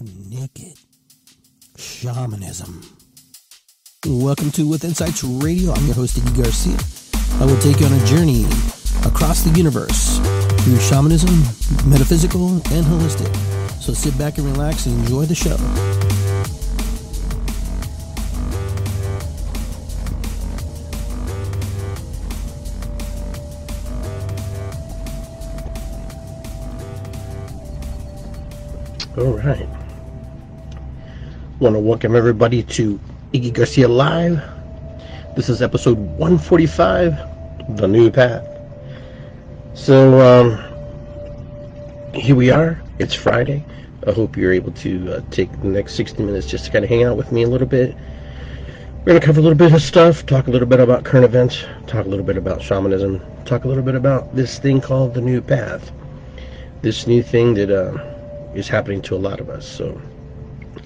Naked Shamanism. Welcome to With Insights Radio. I'm your host, Iggy Garcia. I will take you on a journey across the universe through shamanism, metaphysical, and holistic. So sit back and relax and enjoy the show. All right. Want to welcome everybody to Iggy Garcia Live. This is episode 145, The New Path. So here we are. It's Friday. I hope you're able to take the next 60 minutes just to kind of hang out with me a little bit. We're going to cover a little bit of stuff, talk a little bit about current events, talk a little bit about shamanism, talk a little bit about this thing called the new path, this new thing that is happening to a lot of us. So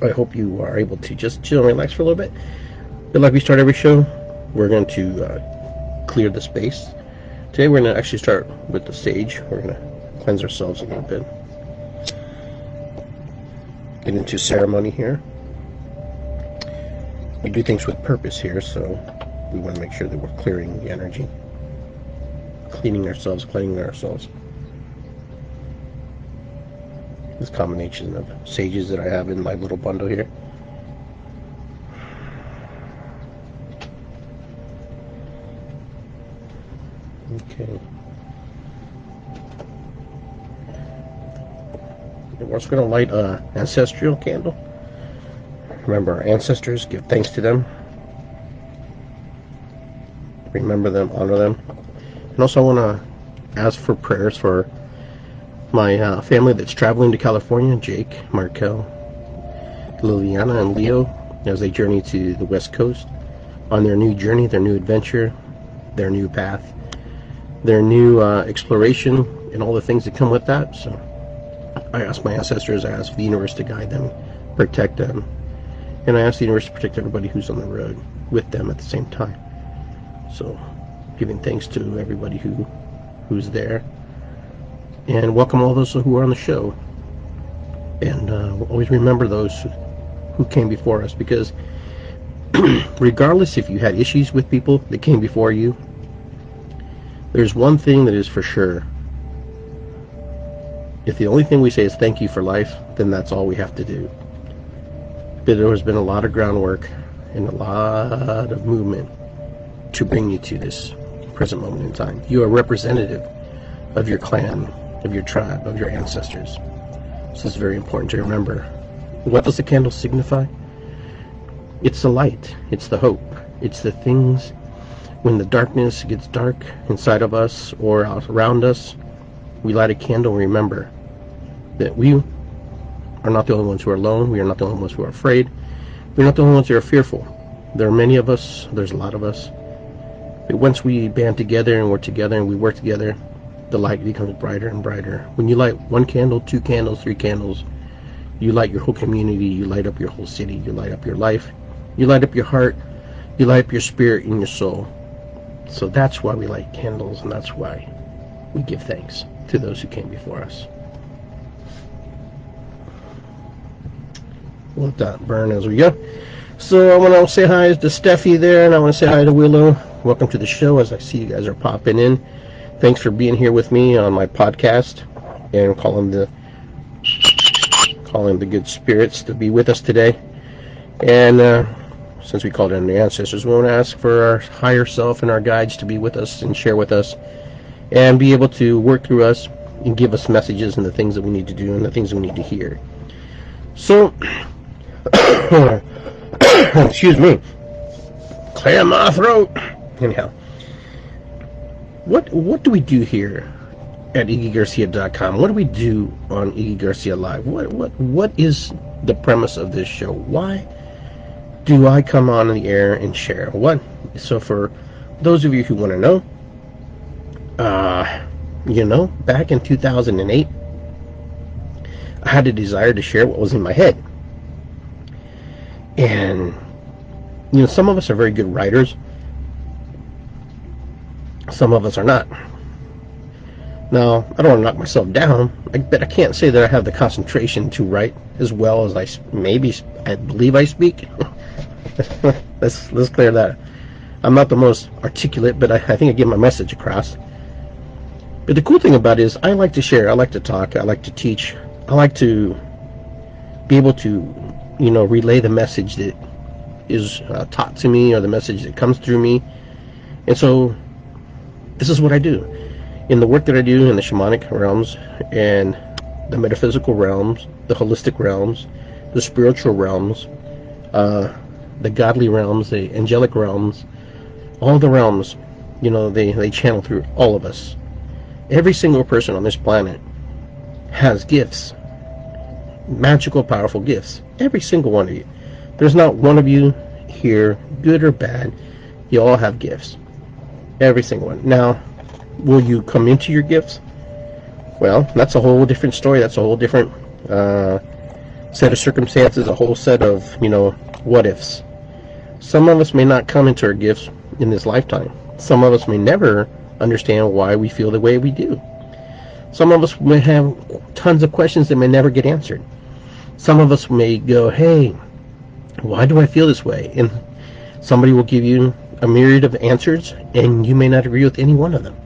I hope you are able to just chill and relax for a little bit. But like we start every show, we're going to clear the space. Today we're going to actually start with the sage. We're going to cleanse ourselves a little bit. Get into ceremony here. We do things with purpose here, so we want to make sure that we're clearing the energy, cleaning ourselves. This combination of sages that I have in my little bundle here. Okay. We're also going to light an ancestral candle. Remember our ancestors, give thanks to them. Remember them, honor them. And also I want to ask for prayers for my family that's traveling to California, Jake, Markel, Liliana, and Leo, as they journey to the West Coast on their new journey, their new adventure, their new path, their new exploration, and all the things that come with that. So I ask my ancestors, I ask the universe to guide them, protect them, and I ask the universe to protect everybody who's on the road with them at the same time. So giving thanks to everybody who's there. And welcome all those who are on the show. And we'll always remember those who came before us, because regardless if you had issues with people that came before you, there's one thing that is for sure. If the only thing we say is thank you for life, then that's all we have to do. But there has been a lot of groundwork and a lot of movement to bring you to this present moment in time. You are representative of your clan, of your tribe, of your ancestors. So it's very important to remember. What does the candle signify? It's the light, it's the hope, it's the things when the darkness gets dark inside of us or out around us, we light a candle and remember that we are not the only ones who are alone, we are not the only ones who are afraid, we're not the only ones who are fearful. There are many of us, there's a lot of us, but once we band together and we're together and we work together, the light becomes brighter and brighter. When you light one candle, two candles, three candles, you light your whole community, you light up your whole city, you light up your life, you light up your heart, you light up your spirit and your soul. So that's why we light candles, and that's why we give thanks to those who came before us. We'll let that burn as we go. So I want to say hi to Steffi there, and I want to say hi to Willow. Welcome to the show as I see you guys are popping in. Thanks for being here with me on my podcast, and calling the good spirits to be with us today. And since we called in the ancestors, we want to ask for our higher self and our guides to be with us and share with us and be able to work through us and give us messages and the things that we need to do and the things we need to hear. So, excuse me, clear my throat. Anyhow. What do we do here at IggyGarcia.com? What do we do on Iggy Garcia Live? What is the premise of this show? Why do I come on the air and share? So for those of you who want to know, back in 2008, I had a desire to share what was in my head. And, some of us are very good writers. Some of us are not. Now, I don't want to knock myself down, but I can't say that I have the concentration to write as well as I believe I speak. let's clear that. I'm not the most articulate, but I think I get my message across. But the cool thing about it is I like to share, I like to talk, I like to teach, I like to be able to, you know, relay the message that is taught to me or the message that comes through me. And so this is what I do. In the work that I do in the shamanic realms and the metaphysical realms, the holistic realms, the spiritual realms, the godly realms, the angelic realms, all the realms, you know, they channel through all of us. Every single person on this planet has gifts, magical, powerful gifts. Every single one of you. There's not one of you here, good or bad. You all have gifts. Every single one. Now, will you come into your gifts? Well, that's a whole different story. That's a whole different set of circumstances, a whole set of, you know, what ifs. Some of us may not come into our gifts in this lifetime. Some of us may never understand why we feel the way we do. Some of us may have tons of questions that may never get answered. Some of us may go, hey, why do I feel this way? And somebody will give you a myriad of answers, and you may not agree with any one of them.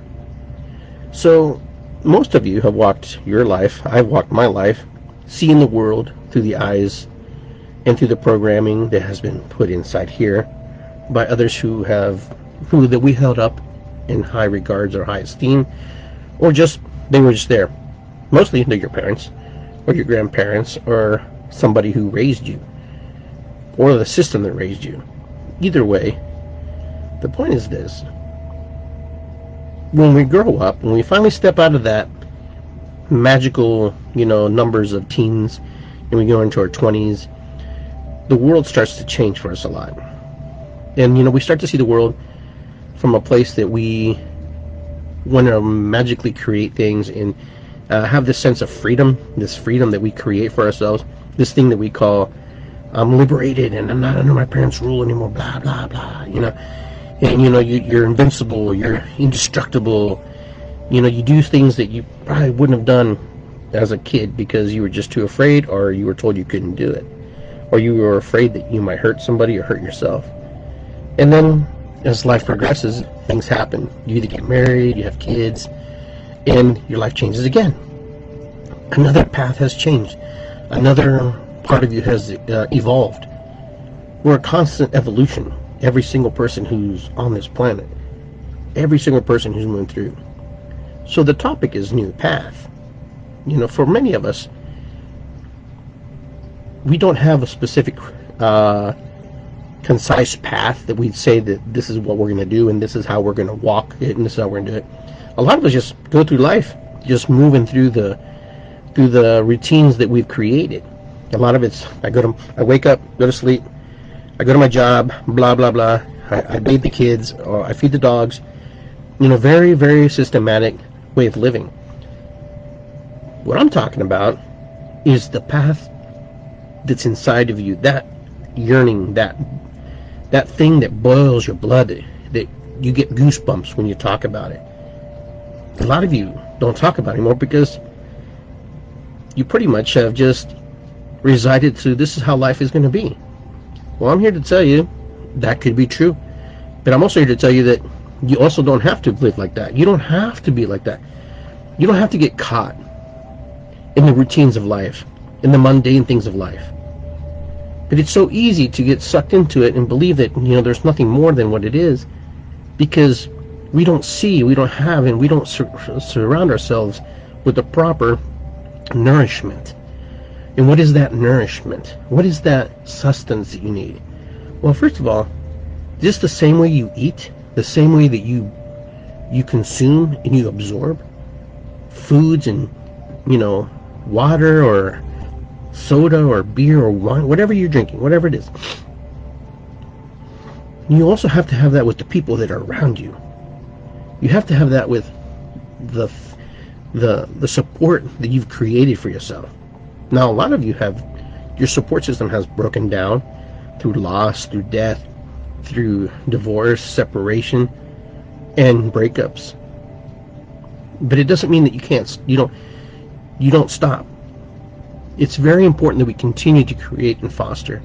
So most of you have walked your life, I've walked my life, seeing the world through the eyes and through the programming that has been put inside here by others who have, who that we held up in high regards or high esteem, or just they were just there. Mostly they're your parents or your grandparents or somebody who raised you or the system that raised you. Either way, the point is this: when we grow up, when we finally step out of that magical, you know, numbers of teens and we go into our 20s, the world starts to change for us a lot. And, you know, we start to see the world from a place that we want to magically create things and have this sense of freedom, this freedom that we create for ourselves, this thing that we call, I'm liberated and I'm not under my parents' rule anymore, blah, blah, blah, you know. And, you know, you're invincible, you're indestructible, you know, you do things that you probably wouldn't have done as a kid because you were just too afraid, or you were told you couldn't do it, or you were afraid that you might hurt somebody or hurt yourself. And then as life progresses, things happen. You either get married, you have kids, and your life changes again. Another path has changed. Another part of you has evolved. We're a constant evolution. Every single person who's on this planet, every single person who's moved through. So the topic is new path. You know, for many of us, we don't have a specific concise path that we'd say that this is what we're going to do and this is how we're going to walk it and this is how we're going to do it. A lot of us just go through life just moving through the routines that we've created. A lot of it's I wake up, go to sleep, I go to my job, blah blah blah, I bathe the kids or I feed the dogs. You know, very, very systematic way of living. What I'm talking about is the path that's inside of you, that yearning, that thing that boils your blood, that you get goosebumps when you talk about it. A lot of you don't talk about it anymore because you pretty much have just resided to this is how life is going to be. Well, I'm here to tell you that could be true, but I'm also here to tell you that you also don't have to live like that. You don't have to be like that. You don't have to get caught in the routines of life, in the mundane things of life. But it's so easy to get sucked into it and believe that, you know, there's nothing more than what it is, because we don't see, we don't have, and we don't surround ourselves with the proper nourishment. And what is that nourishment? What is that sustenance that you need? Well, first of all, just the same way you eat, the same way that you consume and you absorb foods and, you know, water or soda or beer or wine, whatever you're drinking, whatever it is, you also have to have that with the people that are around you. You have to have that with the support that you've created for yourself. Now, a lot of you have, your support system has broken down through loss, through death, through divorce, separation, and breakups. But it doesn't mean that you can't, you don't stop. It's very important that we continue to create and foster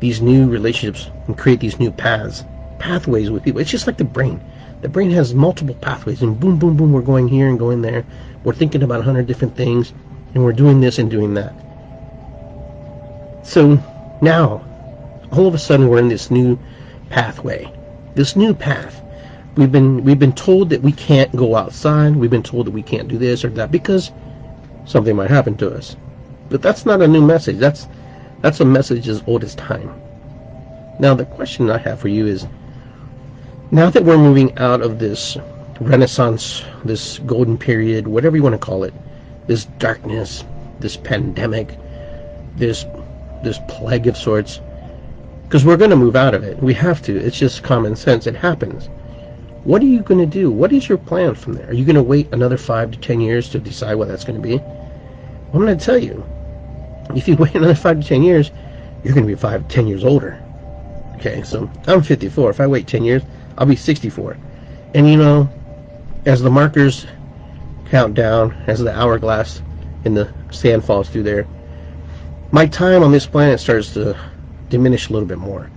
these new relationships and create these new pathways with people. It's just like the brain. The brain has multiple pathways, and boom, boom, boom, we're going here and going there. We're thinking about 100 different things, and we're doing this and doing that. So now, all of a sudden, we're in this new pathway, this new path. We've been told that we can't go outside. We've been told that we can't do this or that because something might happen to us. But that's not a new message. That's a message as old as time. Now the question I have for you is, now that we're moving out of this Renaissance, this golden period, whatever you want to call it, this darkness, this pandemic, this plague of sorts, because we're going to move out of it. We have to. It's just common sense. It happens. What are you going to do? What is your plan from there? Are you going to wait another 5 to 10 years to decide what that's going to be? I'm going to tell you, if you wait another 5 to 10 years, you're going to be 5 to 10 years older. Okay, so I'm 54. If I wait 10 years, I'll be 64. And as the markers count down, as the hourglass in the sand falls through there, my time on this planet starts to diminish a little bit more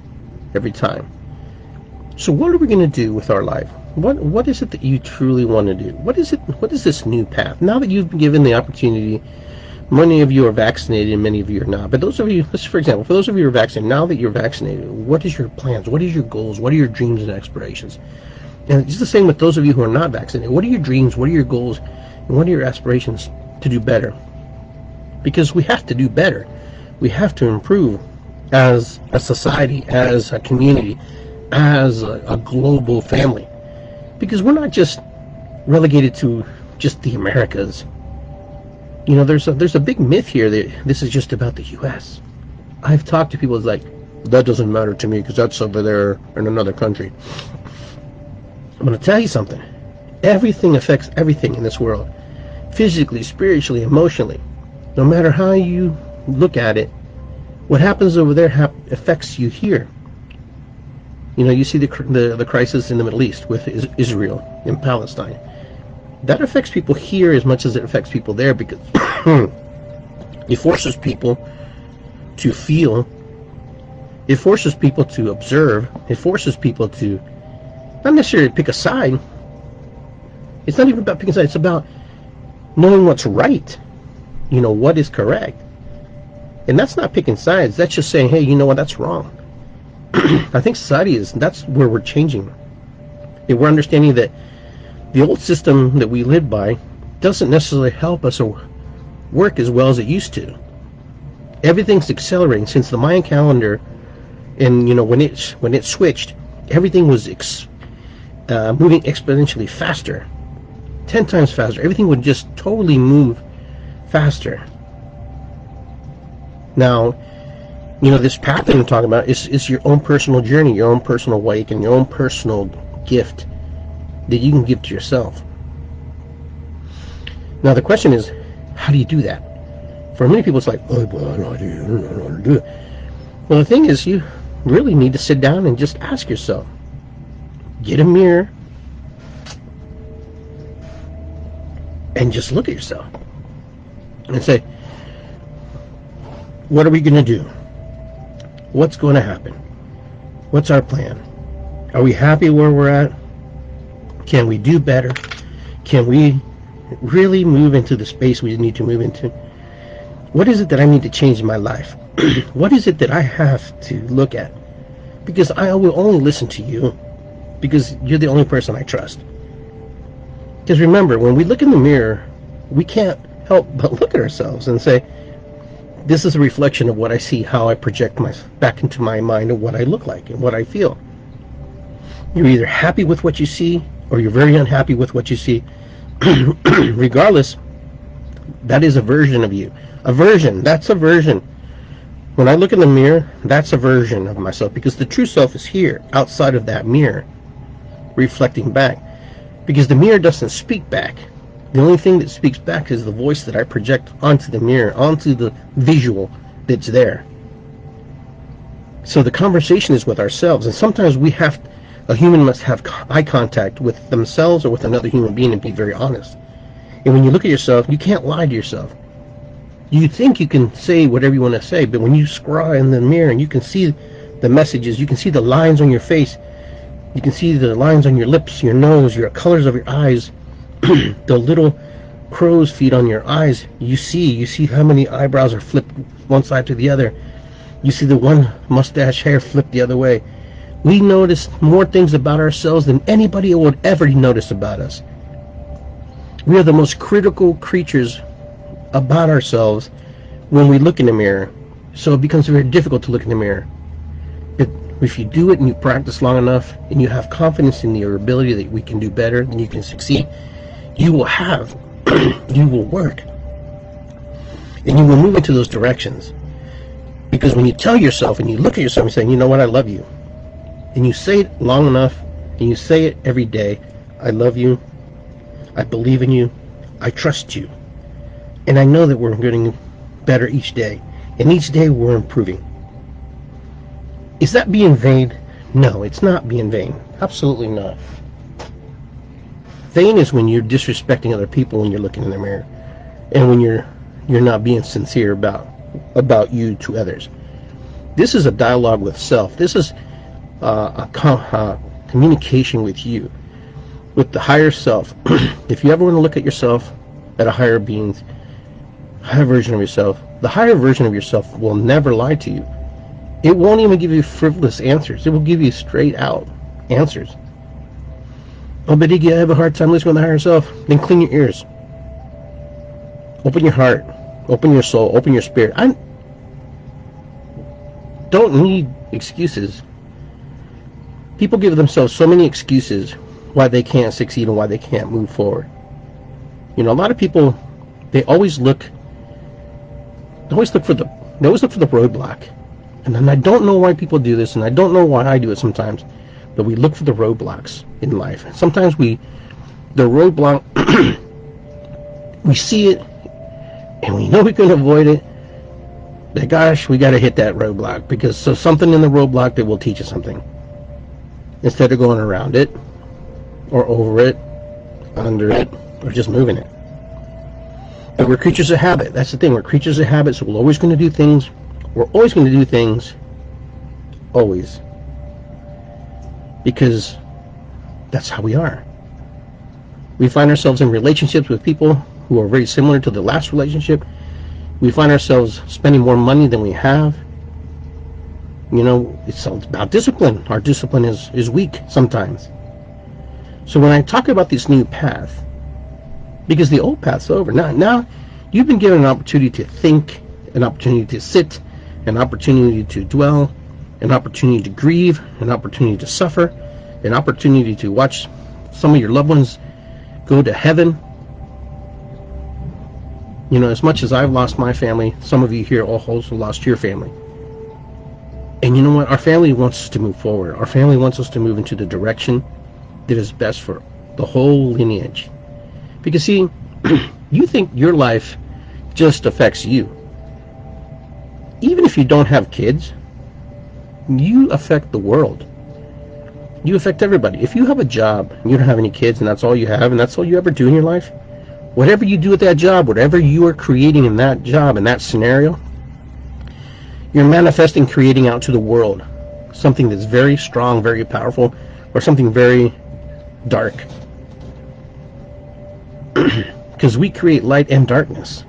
every time. So what are we going to do with our life? What is it that you truly want to do? What is this new path? Now that you've been given the opportunity, many of you are vaccinated and many of you are not. But those of you, for those of you who are vaccinated, now that you're vaccinated, what is your plans? What is your goals? What are your dreams and aspirations? And it's the same with those of you who are not vaccinated. What are your dreams? What are your goals? And what are your aspirations to do better? Because we have to do better. We have to improve as a society, as a community, as a global family, because we're not just relegated to just the Americas. There's a big myth here that this is just about the U.S. I've talked to people like, that doesn't matter to me because that's over there in another country. I'm going to tell you something. Everything affects everything in this world, physically, spiritually, emotionally. No matter how you look at it, what happens over there affects you here. You see the crisis in the Middle East with Israel and Palestine. That affects people here as much as it affects people there, because it forces people to feel, it forces people to observe, it forces people to not necessarily pick a side. It's not even about picking a side, it's about knowing what's right, what is correct. And that's not picking sides, that's just saying, hey, you know what, that's wrong. I think society that's where we're changing. And we're understanding that the old system that we live by doesn't necessarily help us or work as well as it used to. Everything's accelerating since the Mayan calendar, and when it switched, everything was moving exponentially faster, 10 times faster. Everything would just totally move faster. Now, this path that I'm talking about is your own personal journey, your own personal wake, and your own personal gift that you can give to yourself. Now the question is, how do you do that? For many people it's like, oh boy, I don't know how to do it. Well, the thing is, you really need to sit down and just ask yourself. Get a mirror and just look at yourself and say, what are we going to do? What's going to happen? What's our plan? Are we happy where we're at? Can we do better? Can we really move into the space we need to move into? What is it that I need to change in my life? What is it that I have to look at? Because I will only listen to you because you're the only person I trust. Because remember, when we look in the mirror, we can't help but look at ourselves and say, this is a reflection of what I see, how I project back into my mind of what I look like and what I feel. You're either happy with what you see or you're very unhappy with what you see. Regardless, that is a version of you. A version, that's a version. When I look in the mirror, that's a version of myself, because the true self is here outside of that mirror reflecting back, because the mirror doesn't speak back. The only thing that speaks back is the voice that I project onto the mirror, onto the visual that's there. So the conversation is with ourselves, and sometimes a human must have eye contact with themselves or with another human being and be very honest. And when you look at yourself, you can't lie to yourself. You think you can say whatever you want to say, but when you scrawl in the mirror and you can see the messages, you can see the lines on your face, you can see the lines on your lips, your nose, your colors of your eyes, the little crow's feet on your eyes. You see how many eyebrows are flipped one side to the other. You see the one mustache hair flipped the other way. We notice more things about ourselves than anybody would ever notice about us. We are the most critical creatures about ourselves when we look in the mirror. So it becomes very difficult to look in the mirror. If you do it and you practice long enough and you have confidence in your ability that we can do better and you can succeed, you will have, you will work, and you will move into those directions. Because when you tell yourself and you look at yourself and say, you know what, I love you, and you say it long enough and you say it every day, I love you, I believe in you, I trust you, and I know that we're getting better each day, and each day we're improving. Is that being vain? No, it's not being vain. Absolutely not. Vain is when you're disrespecting other people when you're looking in the mirror, and when you're not being sincere about you to others. This is a dialogue with self. This is a communication with you, with the higher self. If you ever want to look at yourself, at a higher being, higher version of yourself, the higher version of yourself will never lie to you. It won't even give you frivolous answers. It will give you straight out answers. Oh, but Iggy, I have a hard time listening to the higher self. Then clean your ears. Open your heart. Open your soul. Open your spirit. I don't need excuses. People give themselves so many excuses why they can't succeed and why they can't move forward. You know, a lot of people, they always look for the roadblock. And then I don't know why people do this, and I don't know why I do it sometimes, but we look for the roadblocks in life. Sometimes the roadblock, we see it, and we know we can avoid it, but gosh, we got to hit that roadblock, because so something in the roadblock that will teach us something. Instead of going around it, or over it, under it, or just moving it. But we're creatures of habit. That's the thing. We're creatures of habit, so we're always going to do things. We're always going to do things, always, because that's how we are. We find ourselves in relationships with people who are very similar to the last relationship. We find ourselves spending more money than we have. You know, it's about discipline. Our discipline is weak sometimes. So when I talk about this new path, because the old path's over, now you've been given an opportunity to think, an opportunity to sit, an opportunity to dwell, an opportunity to grieve, an opportunity to suffer, an opportunity to watch some of your loved ones go to heaven. You know, as much as I've lost my family, some of you here also lost your family. And you know what? Our family wants us to move forward. Our family wants us to move into the direction that is best for the whole lineage. Because see, you think your life just affects you. Even if you don't have kids, you affect the world. You affect everybody. If you have a job and you don't have any kids and that's all you have and that's all you ever do in your life, whatever you do with that job, whatever you are creating in that job, in that scenario, you're manifesting, creating out to the world something that's very strong, very powerful, or something very dark. Because we create light and darkness.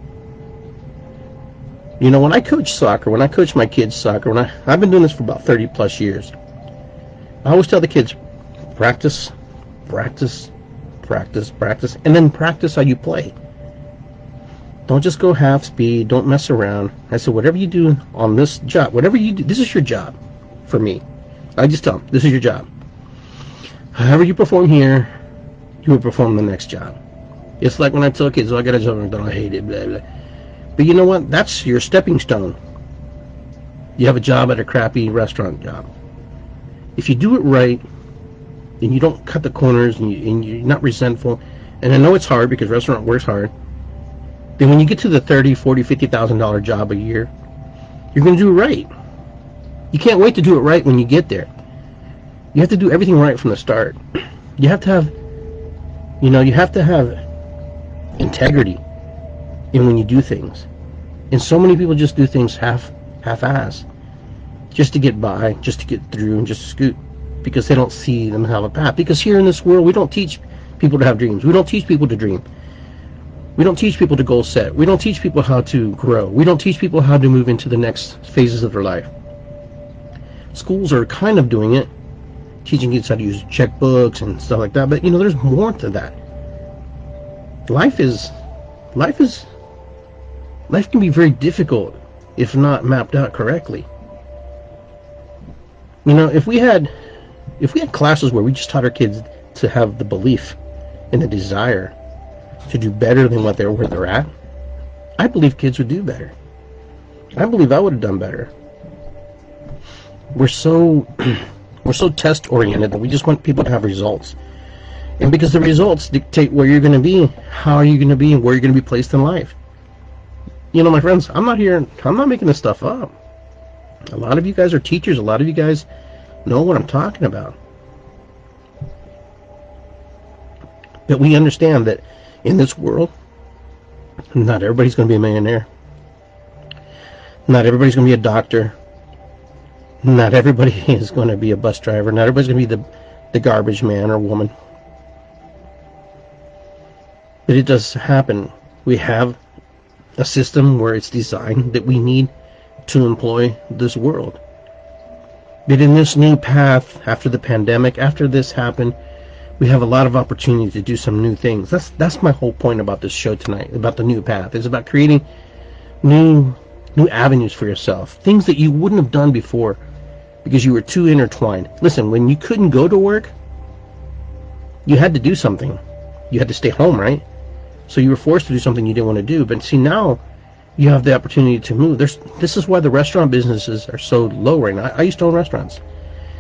You know, when I coach soccer, when I coach my kids soccer, I've been doing this for about 30 plus years, I always tell the kids, practice, practice, practice, practice, and then practice how you play. Don't just go half speed, don't mess around. I said, whatever you do on this job, whatever you do, this is your job for me. I just tell them, this is your job. However you perform here, you will perform the next job. It's like when I tell kids, oh, I got a job, I hate it, blah, blah. But you know what? That's your stepping stone. You have a job at a crappy restaurant job. If you do it right, and you don't cut the corners, and you're not resentful, and I know it's hard because restaurant works hard, then when you get to the $30,000, $40,000, $50,000 job a year, you're going to do it right. You can't wait to do it right when you get there. You have to do everything right from the start. You have to have integrity in when you do things. And so many people just do things half-ass, just to get by, just to get through, and just to scoot, because they don't see them have a path. Because here in this world, we don't teach people to have dreams. We don't teach people to dream. We don't teach people to goal set. We don't teach people how to grow. We don't teach people how to move into the next phases of their life. Schools are kind of doing it, teaching kids how to use checkbooks and stuff like that. But you know, there's more to that. Life can be very difficult if not mapped out correctly. You know, if we had classes where we just taught our kids to have the belief and the desire to do better than what where they're at, I believe kids would do better. I believe I would have done better. We're so test oriented that we just want people to have results. And because the results dictate where you're going to be, how you're going to be, and where you're going to be placed in life. You know, my friends, I'm not making this stuff up. A lot of you guys are teachers. A lot of you guys know what I'm talking about. But we understand that in this world, not everybody's going to be a millionaire. Not everybody's going to be a doctor. Not everybody is going to be a bus driver. Not everybody's going to be the garbage man or woman. But it does happen. We have a system where it's designed that we need to employ this world. But in this new path, after the pandemic, after this happened, we have a lot of opportunity to do some new things. That's my whole point about this show tonight, about the new path. It's about creating new avenues for yourself, things that you wouldn't have done before because you were too intertwined. Listen, when you couldn't go to work, you had to do something. You had to stay home, right? So you were forced to do something you didn't want to do. But see, now you have the opportunity to move. This is why the restaurant businesses are so low right now. I used to own restaurants.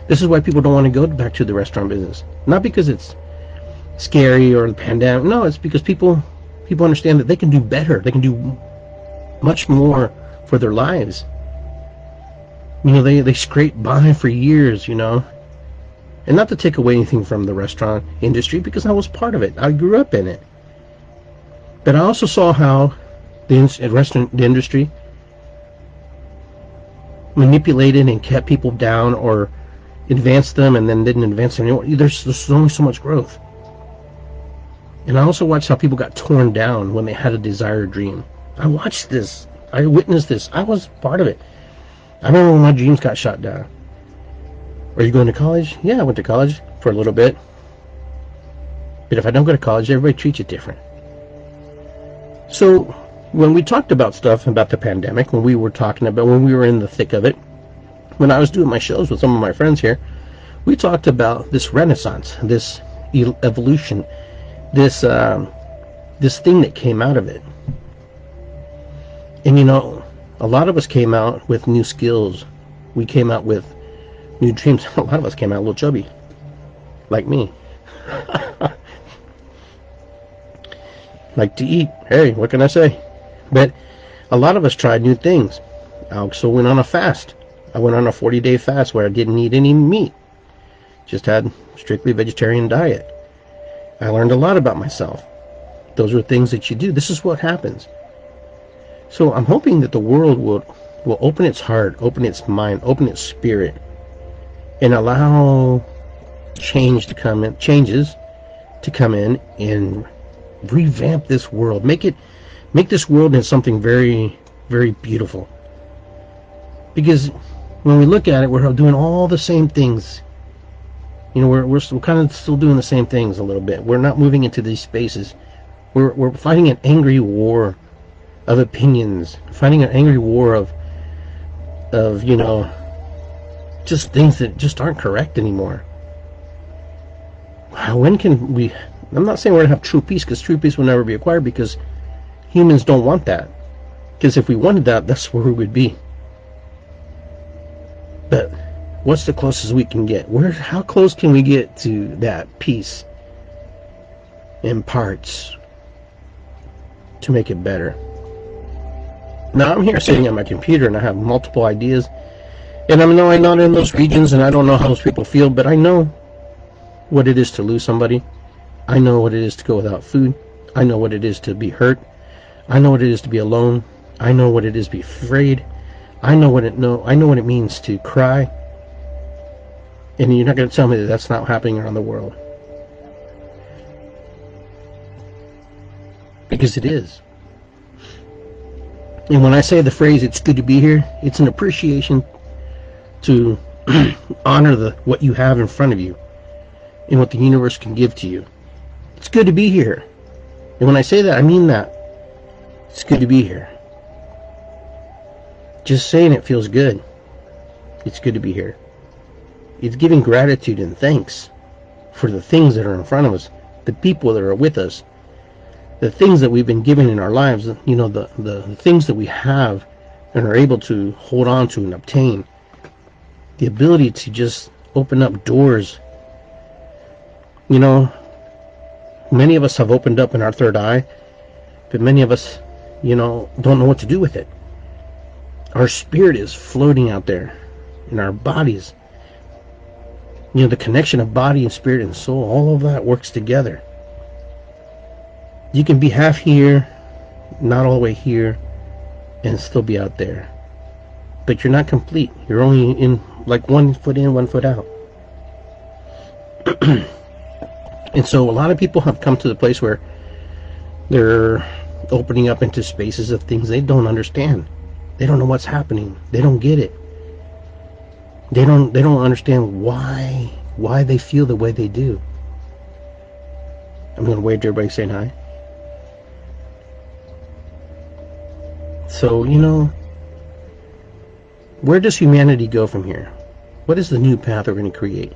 This is why people don't want to go back to the restaurant business. Not because it's scary or the pandemic. No, it's because people understand that they can do better. They can do much more for their lives. You know, they scrape by for years, you know. And not to take away anything from the restaurant industry, because I was part of it. I grew up in it. But I also saw how the industry manipulated and kept people down, or advanced them and then didn't advance them anymore. There's only so much growth. And I also watched how people got torn down when they had a desired dream. I watched this. I witnessed this. I was part of it. I remember when my dreams got shot down. Are you going to college? Yeah, I went to college for a little bit. But if I don't go to college, everybody treats you different. So when we talked about stuff about the pandemic, when we were in the thick of it, when I was doing my shows with some of my friends here, we talked about this renaissance, this evolution, this thing that came out of it. And you know, a lot of us came out with new skills. We came out with new dreams. A lot of us came out a little chubby, like me. Like to eat. Hey, what can I say? But a lot of us tried new things. I also went on a fast. I went on a 40-day fast where I didn't eat any meat. Just had strictly vegetarian diet. I learned a lot about myself. Those are things that you do. This is what happens. So I'm hoping that the world will open its heart, open its mind, open its spirit, and allow changes to come in and revamp this world, make this world into something very, very beautiful. Because when we look at it, we're doing all the same things. You know, we're kind of still doing the same things a little bit. We're not moving into these spaces. We're fighting an angry war of opinions, fighting an angry war of you know, just things that just aren't correct anymore. When can we? I'm not saying we're going to have true peace, because true peace will never be acquired, because humans don't want that. Because if we wanted that, that's where we would be. But what's the closest we can get? How close can we get to that peace in parts to make it better? Now I'm here sitting at my computer and I have multiple ideas. And I'm not in those regions and I don't know how those people feel, but I know what it is to lose somebody. I know what it is to go without food. I know what it is to be hurt. I know what it is to be alone. I know what it is to be afraid. I know what it means to cry. And you're not going to tell me that that's not happening around the world. Because it is. And when I say the phrase, it's good to be here, it's an appreciation to honor what you have in front of you and what the universe can give to you. It's good to be here. And when I say that, I mean that. It's good to be here. Just saying it feels good. It's good to be here. It's giving gratitude and thanks for the things that are in front of us, the people that are with us, the things that we've been given in our lives, you know, the things that we have and are able to hold on to and obtain. The ability to just open up doors. You know, many of us have opened up in our third eye, but many of us, you know, don't know what to do with it. Our spirit is floating out there in our bodies. You know, the connection of body and spirit and soul, all of that works together. You can be half here, not all the way here, and still be out there. But you're not complete. You're only in, like, 1 foot in, 1 foot out. And so a lot of people have come to the place where they're opening up into spaces of things they don't understand. They don't know what's happening. They don't get it. They don't understand why they feel the way they do. I'm going to wager everybody's saying hi. So, you know, where does humanity go from here? What is the new path we're going to create?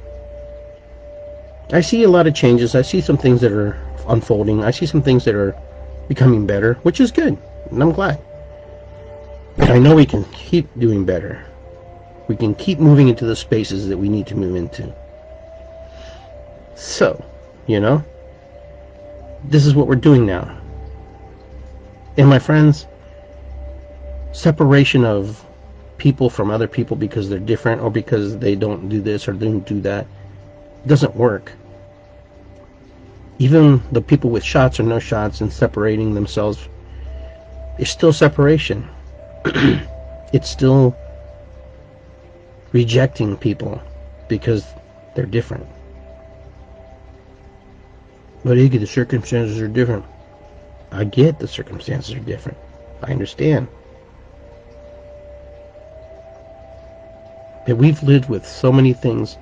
I see a lot of changes. I see some things that are unfolding. I see some things that are becoming better, which is good, and I'm glad. But I know we can keep doing better. We can keep moving into the spaces that we need to move into. So, you know, this is what we're doing now. And my friends, separation of people from other people because they're different or because they don't do this or don't do that doesn't work. Even the people with shots or no shots and separating themselves is still separation. It's still rejecting people because they're different. But Iggy, the circumstances are different. I get the circumstances are different. I understand. But we've lived with so many things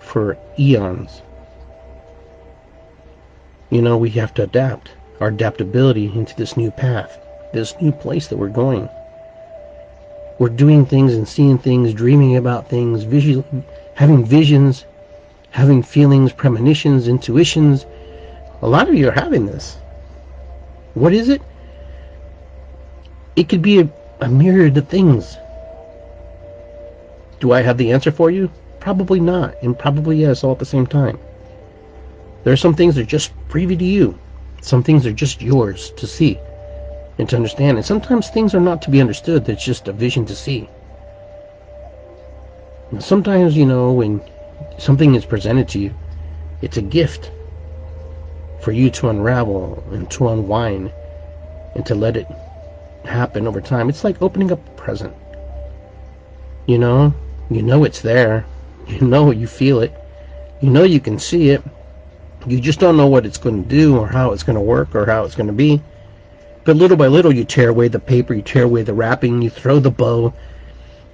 for eons. You know, we have to adapt our adaptability into this new path, this new place that we're going. We're doing things and seeing things, dreaming about things, having visions, having feelings, premonitions, intuitions. A lot of you are having this. What is it? It could be a myriad of things. Do I have the answer for you? Probably not, and probably yes, all at the same time. There are some things that are just privy to you. Some things are just yours to see and to understand. And sometimes things are not to be understood. That's just a vision to see. And sometimes, you know, when something is presented to you, it's a gift for you to unravel and to unwind and to let it happen over time. It's like opening up a present. You know it's there. You know you feel it. You know you can see it. You just don't know what it's going to do or how it's going to work or how it's going to be. But little by little you tear away the paper, you tear away the wrapping, you throw the bow,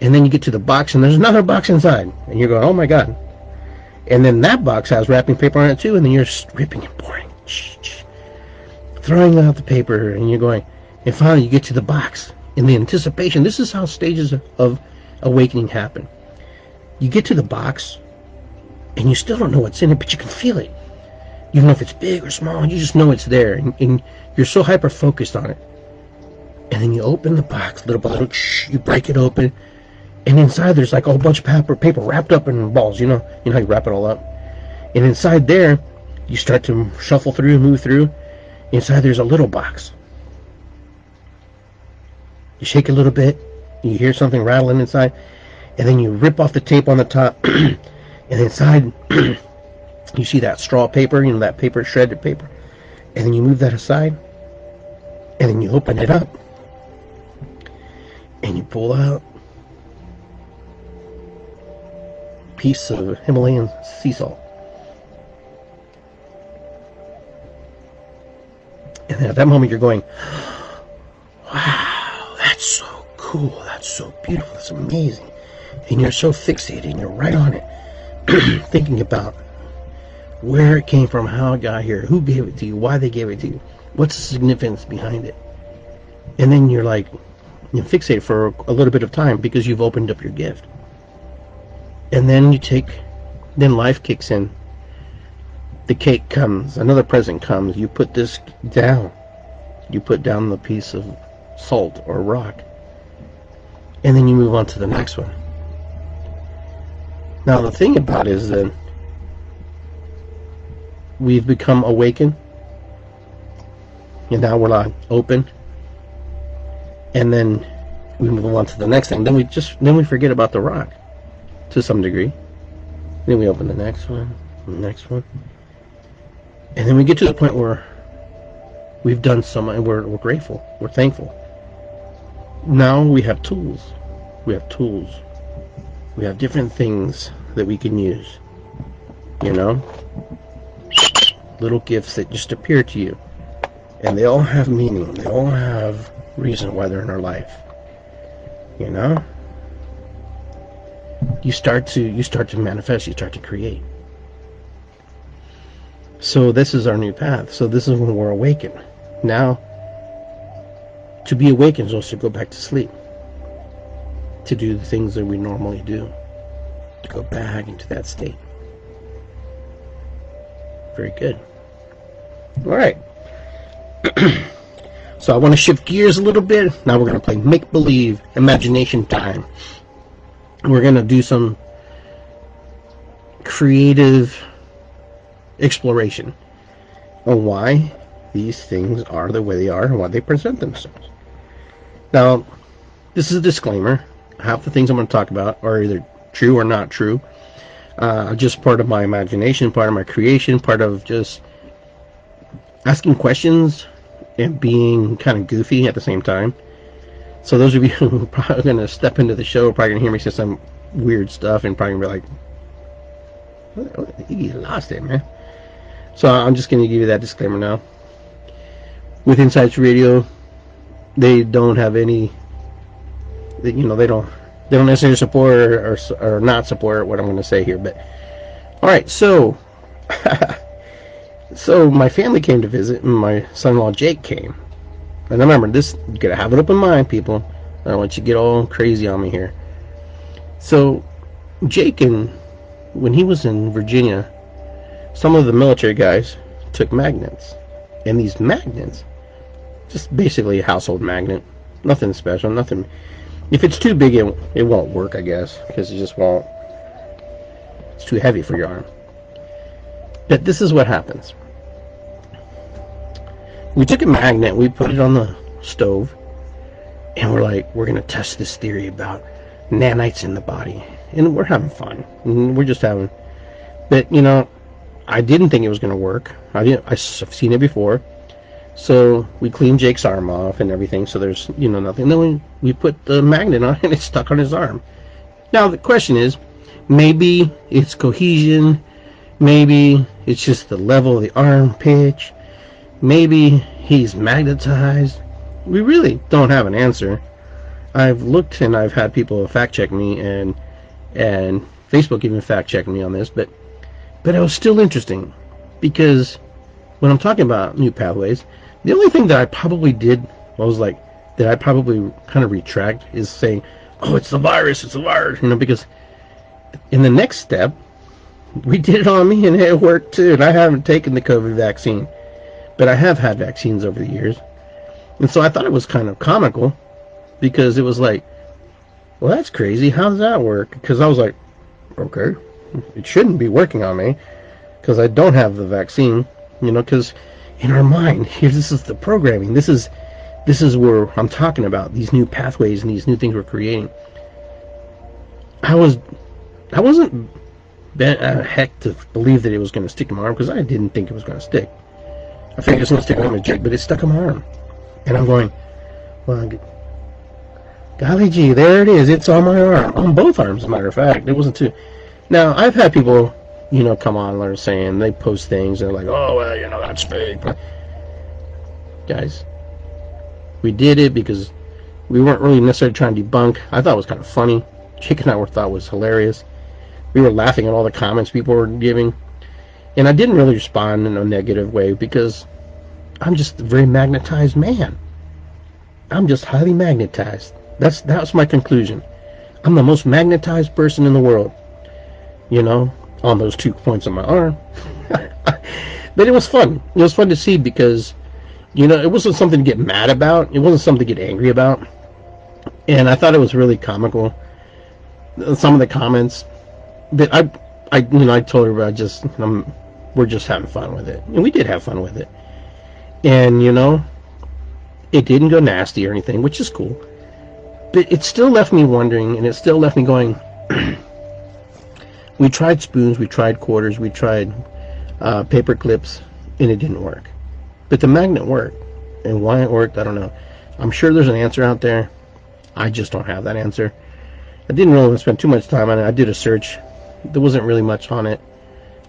and then you get to the box and there's another box inside. And you're going, oh my God. And then that box has wrapping paper on it too, and then you're ripping and pouring. Throwing out the paper, and you're going, and finally you get to the box in the anticipation. This is how stages of awakening happen. You get to the box and you still don't know what's in it, but you can feel it. You don't know if it's big or small, you just know it's there, and you're so hyper focused on it. And then you open the box little by little, you break it open, and inside there's like a whole bunch of paper wrapped up in balls, you know how you wrap it all up. And inside there you start to shuffle through, move through. Inside there's a little box. You shake a little bit, you hear something rattling inside, and then you rip off the tape on the top, and inside you see that straw paper, you know, that paper, shredded paper, and then you move that aside, and then you open it up, and you pull out a piece of Himalayan sea salt. And then at that moment you're going, wow, that's so cool, that's so beautiful, that's amazing. And you're so fixated, and you're right on it, thinking about where it came from, how it got here, who gave it to you, why they gave it to you, what's the significance behind it. And then you're like, you fixate for a little bit of time because you've opened up your gift. And then then life kicks in. The cake comes, another present comes, you put this down. You put down the piece of salt or rock. And then you move on to the next one. Now the thing about it is that we've become awakened, and now we're like open, and then we move on to the next thing. Then we forget about the rock to some degree. Then we open the next one, and the next one, and then we get to the point where we've done so much, and we're grateful, we're thankful. Now we have tools. We have different things that we can use, you know, little gifts that just appear to you, and they all have meaning, they all have reason why they're in our life, you know. You start to manifest, you start to create. So this is our new path. So this is when we're awakened. Now, to be awakened is also to go back to sleep, to do the things that we normally do, to go back into that state. Very good. All right. So I want to shift gears a little bit. Now we're going to play make-believe imagination time. We're going to do some creative exploration on why these things are the way they are and why they present themselves. Now, this is a disclaimer. Half the things I'm going to talk about are either true or not true. Just part of my imagination, part of my creation, part of just asking questions and being kind of goofy at the same time. So those of you who are probably going to step into the show are probably going to hear me say some weird stuff and probably going to be like, what? You lost it, man. So I'm just going to give you that disclaimer now. With Insights Radio, they don't have any... You know, they don't necessarily support or not support what I'm going to say here. But all right, so so my family came to visit, and my son-in-law Jake came. And remember, this, you gotta have an open mind, people. I don't want you to get all crazy on me here. So Jake, and when he was in Virginia, some of the military guys took magnets, and these magnets, just basically a household magnet, nothing special, nothing. If it's too big, it won't work, I guess, because it just won't. It's too heavy for your arm. But this is what happens. We took a magnet, we put it on the stove, and we're like, we're going to test this theory about nanites in the body. And we're having fun. And we're just having... But, you know, I didn't think it was going to work. I've seen it before. So we cleaned Jake's arm off and everything, so there's, you know, nothing. Then we put the magnet on, and it's stuck on his arm. Now the question is, maybe it's cohesion, maybe it's just the level of the arm pitch, maybe he's magnetized. We really don't have an answer. I've looked, and I've had people fact check me, and Facebook even fact checked me on this, but it was still interesting, because when I'm talking about new pathways, the only thing that I probably did, I probably kind of retract, is saying, oh, it's the virus, you know, because in the next step, we did it on me, and it worked too, and I haven't taken the COVID vaccine, but I have had vaccines over the years, and so I thought it was kind of comical, because it was like, well, that's crazy, how does that work? Because I was like, okay, it shouldn't be working on me, because I don't have the vaccine, you know, because in our mind, here, this is the programming, this is where I'm talking about these new pathways and these new things we're creating. I wasn't bent out of heck to believe that it was going to stick to my arm, because I didn't think it was going to stick. I figured it's going to stick around with Jake, but it stuck in my arm. And I'm going, well, golly gee, there it is. It's on my arm. On both arms, as a matter of fact. It wasn't too... Now, I've had people, you know, come on, they're saying, they post things, and they're like, oh, well, you know, that's fake. But guys, we did it because we weren't really necessarily trying to debunk. I thought it was kind of funny. Jake and I thought it was hilarious. We were laughing at all the comments people were giving. And I didn't really respond in a negative way because I'm just a very magnetized man. I'm just highly magnetized. That's my conclusion. I'm the most magnetized person in the world. You know, on those 2 points on my arm. But it was fun. It was fun to see because, you know, it wasn't something to get mad about. It wasn't something to get angry about. And I thought it was really comical. Some of the comments that I you know, I told everybody we're just having fun with it. And we did have fun with it. And, you know, it didn't go nasty or anything, which is cool. But it still left me wondering, and it still left me going... We tried spoons, we tried quarters, we tried paper clips, and it didn't work. But the magnet worked, and why it worked, I don't know. I'm sure there's an answer out there. I just don't have that answer. I didn't really spend too much time on it. I did a search. There wasn't really much on it.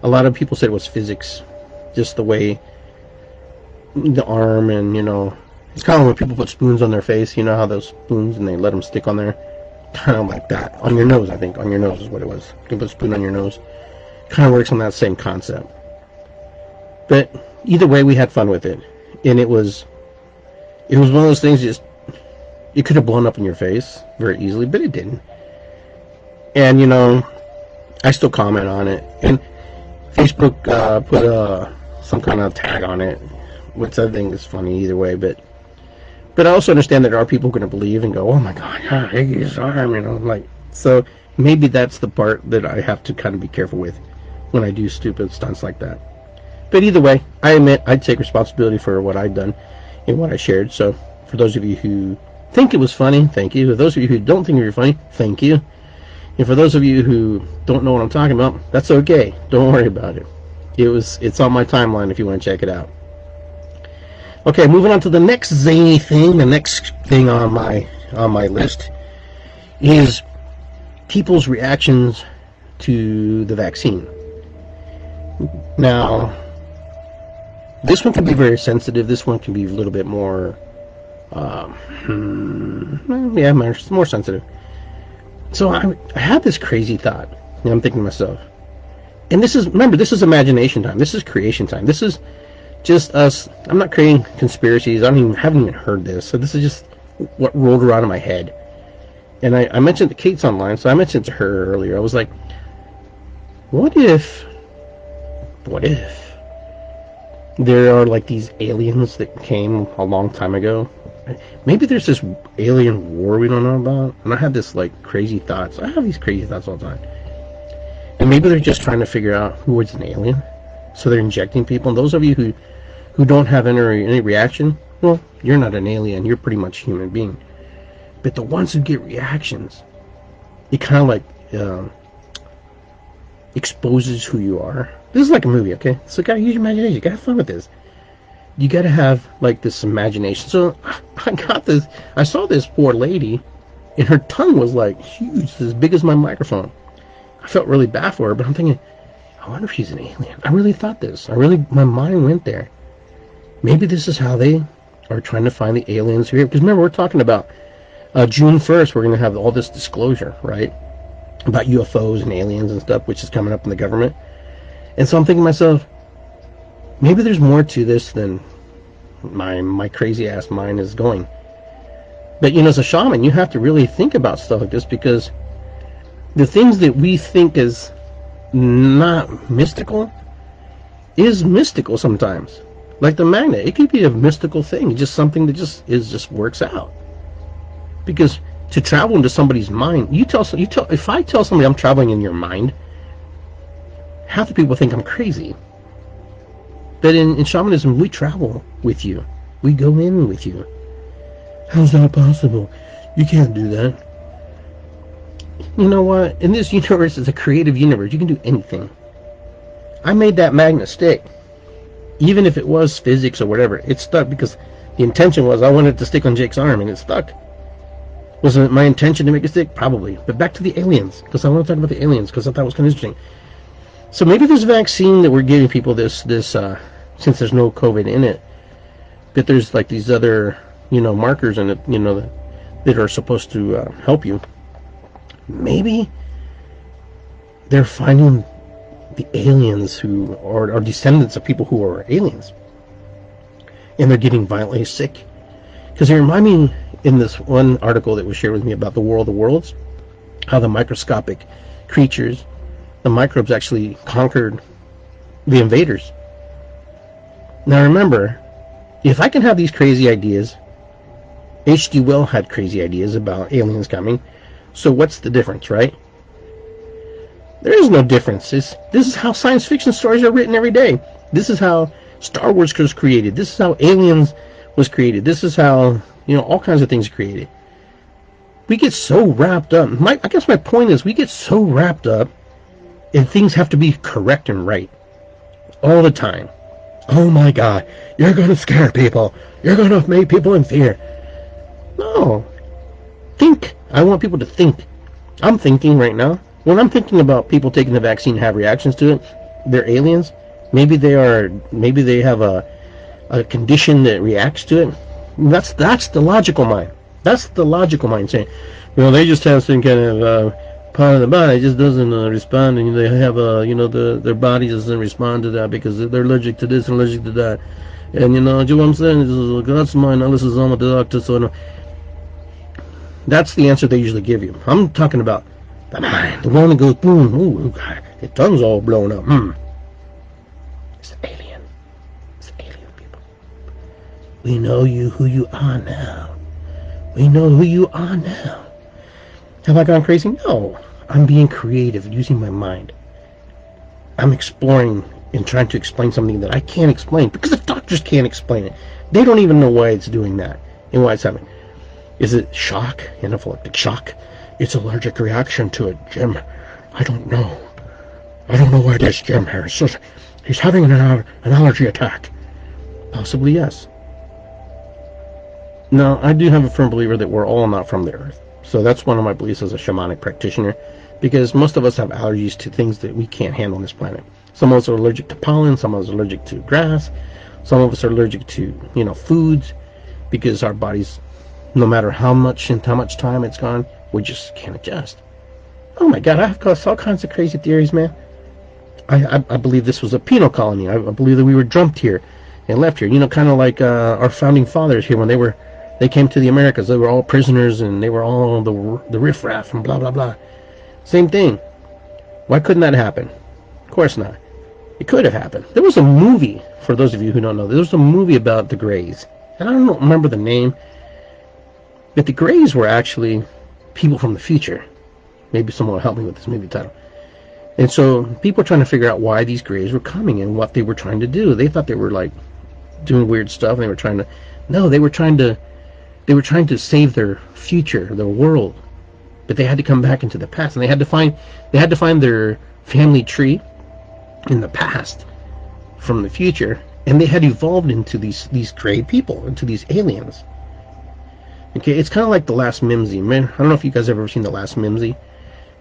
A lot of people said it was physics, just the way the arm, and, you know, it's kind of when people put spoons on their face. You know how those spoons, and they let them stick on there. Kind of like that. On your nose, I think. On your nose is what it was. You can put a spoon on your nose. Kind of works on that same concept. But either way, we had fun with it. And it was one of those things, just, it could have blown up in your face very easily, but it didn't. And, you know, I still comment on it. And Facebook put some kind of tag on it, which I think is funny either way, But I also understand that there are people who are going to believe and go, oh my God, Iggy's arm, you know, like, so maybe that's the part that I have to kind of be careful with when I do stupid stunts like that. But either way, I admit I take responsibility for what I've done and what I shared. So for those of you who think it was funny, thank you. For those of you who don't think it was funny, thank you. And for those of you who don't know what I'm talking about, that's okay. Don't worry about it. It's on my timeline if you want to check it out. Okay, moving on to the next zany thing. The next thing on my list is people's reactions to the vaccine. Now, this one can be very sensitive. This one can be a little bit more, more sensitive. So I had this crazy thought, and I'm thinking to myself, and this is imagination time. This is creation time. This is just us. I'm not creating conspiracies. I haven't even heard this. So this is just what rolled around in my head. And I mentioned to Kate's online, so I mentioned to her earlier. I was like, what if there are like these aliens that came a long time ago? Maybe there's this alien war we don't know about. And I have this like crazy thoughts. I have these crazy thoughts all the time. And maybe they're just trying to figure out who was an alien. So they're injecting people. And those of you who don't have any reaction, well, you're not an alien. You're pretty much a human being. But the ones who get reactions, it kind of like exposes who you are. This is like a movie, okay? So you gotta use your imagination. You gotta have fun with this. You gotta have like this imagination. So I got this. I saw this poor lady, and her tongue was like huge, as big as my microphone. I felt really bad for her, but I'm thinking, I wonder if she's an alien. I really thought this. My mind went there. Maybe this is how they are trying to find the aliens here. Because remember, we're talking about June 1st, we're going to have all this disclosure, right? About UFOs and aliens and stuff, which is coming up in the government. And so I'm thinking to myself, maybe there's more to this than my crazy ass mind is going. But, you know, as a shaman, you have to really think about stuff like this, because the things that we think is not mystical is mystical sometimes. Like the magnet, it could be a mystical thing, just something that just works out. Because to travel into somebody's mind, if I tell somebody I'm traveling in your mind, half the people think I'm crazy. But in shamanism, we travel with you. We go in with you. How's that possible? You can't do that. You know what? In this universe, it's a creative universe. You can do anything. I made that magnet stick. even if it was physics or whatever, it stuck because the intention was I wanted to stick on Jake's arm and it stuck. Wasn't it my intention to make it stick? Probably. But back to the aliens, because I want to talk about the aliens, because I thought it was kind of interesting. So maybe there's a vaccine that we're giving people, this since there's no COVID in it, that there's like these other, you know, markers in it, you know, that are supposed to help you. Maybe they're finding the aliens who are descendants of people who are aliens, and they're getting violently sick. Because they remind me, in this one article that was shared with me about the War of the Worlds, how the microscopic creatures, the microbes, actually conquered the invaders. Now remember, if I can have these crazy ideas, H.G. Wells had crazy ideas about aliens coming, so what's the difference, right? There is no difference. This is how science fiction stories are written every day. This is how Star Wars was created. This is how Aliens was created. This is how, you know, all kinds of things are created. We get so wrapped up. I guess my point is, we get so wrapped up and things have to be correct and right all the time. Oh my God, you're going to scare people. You're going to make people in fear. No. Think. I want people to think. I'm thinking right now. When I'm thinking about people taking the vaccine and have reactions to it, they're aliens. Maybe they have a condition that reacts to it. That's the logical mind. That's the logical mind saying, you know, they just have some kind of part of the body just doesn't respond, and they have their body doesn't respond to that because they're allergic to this and allergic to that, and you know, do you know what I'm saying? This is God's mind. Now this is on the doctor, so no. That's the answer they usually give you. I'm talking about the mind, the one that goes boom, ooh, God, the tongue's all blown up. It's an alien. It's an alien, people. We know you, who you are now. We know who you are now. Have I gone crazy? No. I'm being creative, using my mind. I'm exploring and trying to explain something that I can't explain because the doctors can't explain it. They don't even know why it's doing that and why it's happening. Is it shock? Anaphylactic shock? It's allergic reaction to it, Jim. I don't know. I don't know why it is, Jim Harris. He's having an allergy attack. Possibly, yes. Now, I do have a firm believer that we're all not from the earth. So that's one of my beliefs as a shamanic practitioner, because most of us have allergies to things that we can't handle on this planet. Some of us are allergic to pollen. Some of us are allergic to grass. Some of us are allergic to, you know, foods, because our bodies, no matter how much and how much time it's gone, we just can't adjust. Oh my God, I've got all kinds of crazy theories, man. I believe this was a penal colony. I believe that we were dumped here and left here. You know, kind of like our founding fathers here when they came to the Americas. They were all prisoners and they were all the riffraff and blah, blah, blah. Same thing. Why couldn't that happen? Of course not. It could have happened. There was a movie, for those of you who don't know, there was a movie about the Greys. And I don't remember the name. But the Greys were actually people from the future. Maybe someone will help me with this movie title. And so people are trying to figure out why these Greys were coming and what they were trying to do. They thought they were like doing weird stuff, and they were trying to save their future, their world. But they had to come back into the past, and they had to find their family tree in the past from the future, and they had evolved into these Grey people, into these aliens. Okay, it's kind of like The Last Mimsy. Man, I don't know if you guys have ever seen The Last Mimsy,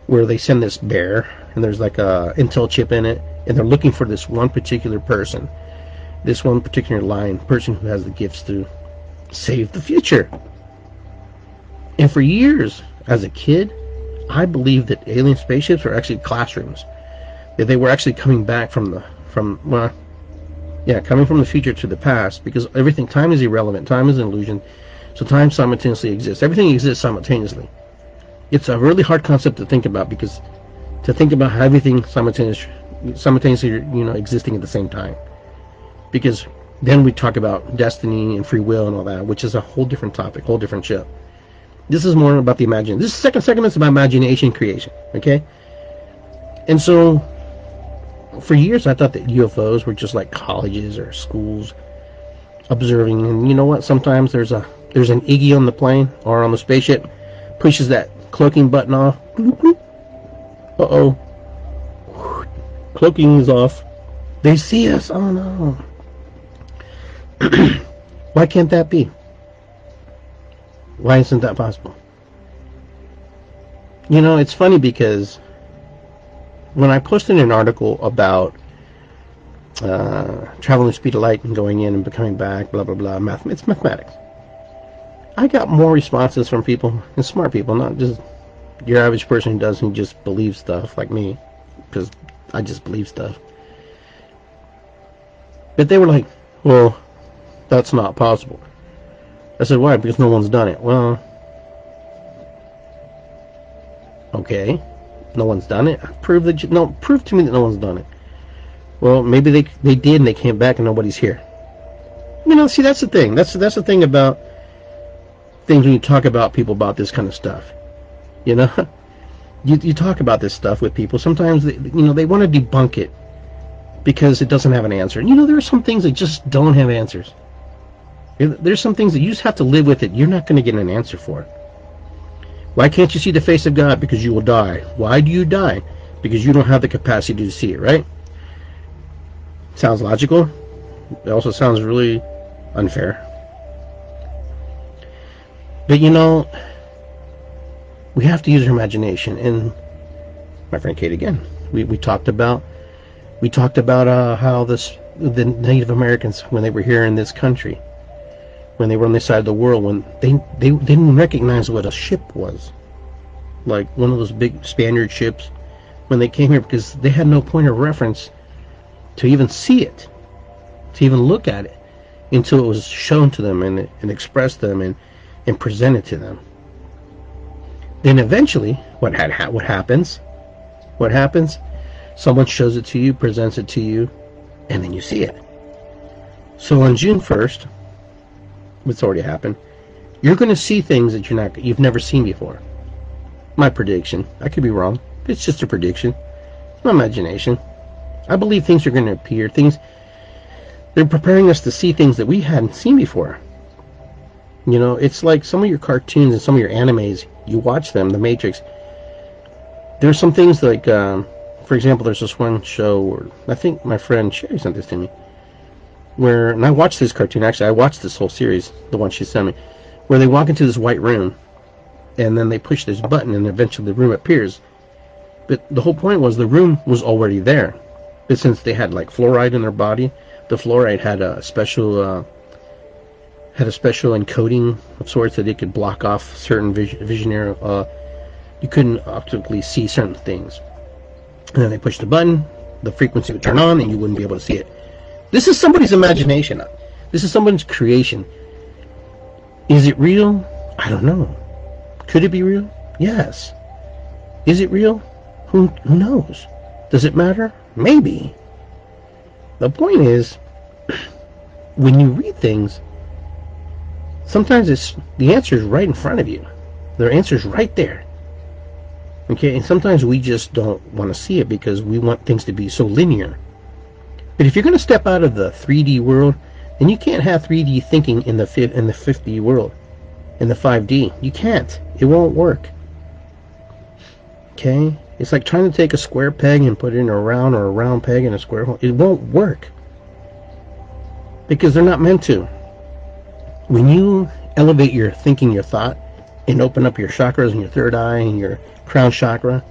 where they send this bear, and there's like a intel chip in it, and they're looking for this one particular person, this one particular lion person who has the gifts to save the future. And for years, as a kid, I believed that alien spaceships were actually classrooms, that they were actually coming back coming from the future to the past, because everything, time is irrelevant, time is an illusion. So time simultaneously exists. Everything exists simultaneously. It's a really hard concept to think about, because to think about everything simultaneously, you know, existing at the same time. Because then we talk about destiny and free will and all that, which is a whole different topic, whole different show. This is more about the imagination. This second segment is about imagination creation, okay? And so for years I thought that UFOs were just like colleges or schools observing, and you know what, sometimes there's an Iggy on the plane or on the spaceship, pushes that cloaking button off. Cloaking is off. They see us. Oh no. Why can't that be? Why isn't that possible? You know, it's funny because when I posted an article about traveling the speed of light and going in and coming back, blah, blah, blah, it's mathematics. I got more responses from people, and smart people, not just your average person who doesn't just believe stuff like me, because I just believe stuff. But they were like, well, that's not possible. I said, why? Because no one's done it. Well, okay, no one's done it. Prove that prove to me that no one's done it. Well, maybe they did and they came back and nobody's here. You know, see, that's the thing. That's the thing about things when you talk about people about this kind of stuff. You know, you talk about this stuff with people. Sometimes they, you know, they want to debunk it because it doesn't have an answer. And you know, there are some things that just don't have answers. There's some things that you just have to live with it. You're not going to get an answer for it. Why can't you see the face of God? Because you will die. Why do you die? Because you don't have the capacity to see it, right? Sounds logical. It also sounds really unfair. But you know, we have to use our imagination. And my friend Kate again, we talked about how the Native Americans, when they were here in this country, when they were on this side of the world, when they didn't recognize what a ship was, like one of those big Spaniard ships, when they came here, because they had no point of reference to even see it, to even look at it, until it was shown to them and expressed them and presented to them. Then eventually, what happens? Someone shows it to you, presents it to you, and then you see it. So on June 1st, what's already happened, you're going to see things that you've never seen before. My prediction. I could be wrong. It's just a prediction. It's my imagination. I believe things are going to appear. They're preparing us to see things that we hadn't seen before. You know, it's like some of your cartoons and some of your animes. You watch them, The Matrix. There's some things like, for example, there's this one show where I think my friend Sherry sent this to me. And I watched this cartoon, actually I watched this whole series, the one she sent me, where they walk into this white room and then they push this button and eventually the room appears. But the whole point was the room was already there, but since they had like fluoride in their body, the fluoride had a special encoding of sorts that it could block off certain visionary, you couldn't optically see certain things. And then they pushed the button, the frequency would turn on and you wouldn't be able to see it. This is somebody's imagination. This is someone's creation. Is it real? I don't know. Could it be real? Yes. Is it real? Who knows? Does it matter? Maybe. The point is, when you read things, sometimes the answer is right in front of you. The answer is right there. Okay, and sometimes we just don't want to see it because we want things to be so linear. But if you're going to step out of the 3D world, then you can't have 3D thinking in the 5D world, in the 5D. You can't. It won't work. Okay? It's like trying to take a square peg and put it in a round, or a round peg in a square hole. It won't work. Because they're not meant to. When you elevate your thinking, your thought, and open up your chakras and your third eye and your crown chakra,